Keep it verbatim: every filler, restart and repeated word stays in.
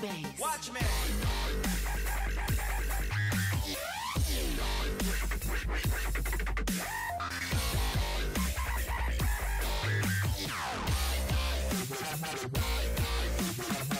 bass. Watch me.